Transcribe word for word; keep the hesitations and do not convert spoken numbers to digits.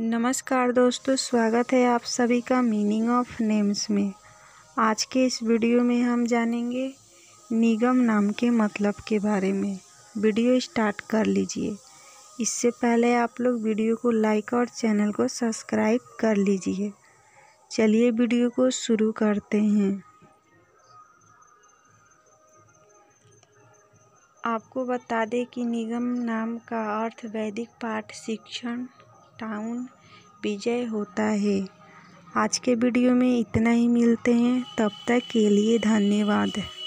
नमस्कार दोस्तों, स्वागत है आप सभी का मीनिंग ऑफ नेम्स में। आज के इस वीडियो में हम जानेंगे निगम नाम के मतलब के बारे में। वीडियो स्टार्ट कर लीजिए। इससे पहले आप लोग वीडियो को लाइक और चैनल को सब्सक्राइब कर लीजिए। चलिए वीडियो को शुरू करते हैं। आपको बता दें कि निगम नाम का अर्थ वैदिक पाठ, शिक्षण, टाउन, विजय होता है। आज के वीडियो में इतना ही, मिलते हैं, तब तक के लिए धन्यवाद।